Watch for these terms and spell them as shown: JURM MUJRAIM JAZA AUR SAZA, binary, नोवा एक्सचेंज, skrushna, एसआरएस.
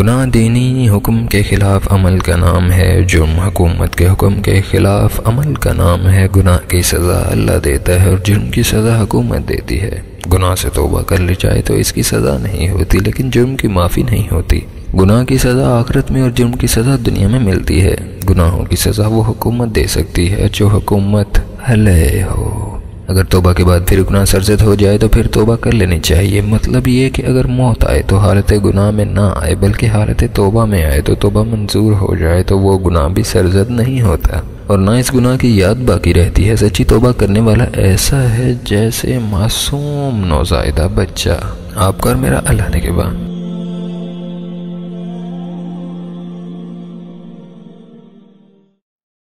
गुनाह दीनी हुक्म के ख़िलाफ़ अमल का नाम है जुर्म। हुकूमत के हुक्म के ख़िलाफ़ अमल का नाम है। गुनाह की सज़ा अल्लाह देता है और जुर्म की सज़ा हुकूमत देती है। गुनाह से तौबा कर ली जाए तो इसकी सज़ा नहीं होती, लेकिन जुर्म की माफ़ी नहीं होती। गुनाह की सज़ा आखिरत में और जुर्म की सज़ा दुनिया में मिलती है। गुनाहों की सज़ा वो हुकूमत दे सकती है जो हुकूमत हले हो। अगर तौबा के बाद फिर गुनाह सरजद हो जाए तो फिर तौबा कर लेनी चाहिए। मतलब ये कि अगर मौत आए तो हालत गुनाह में ना आए, बल्कि हालत तौबा में आए तो तौबा मंजूर हो जाए तो वो गुनाह भी सरजद नहीं होता और ना इस गुनाह की याद बाकी रहती है। सच्ची तौबा करने वाला ऐसा है जैसे मासूम नौजायदा बच्चा। आपका और मेरा अल्लाह ने के बाद।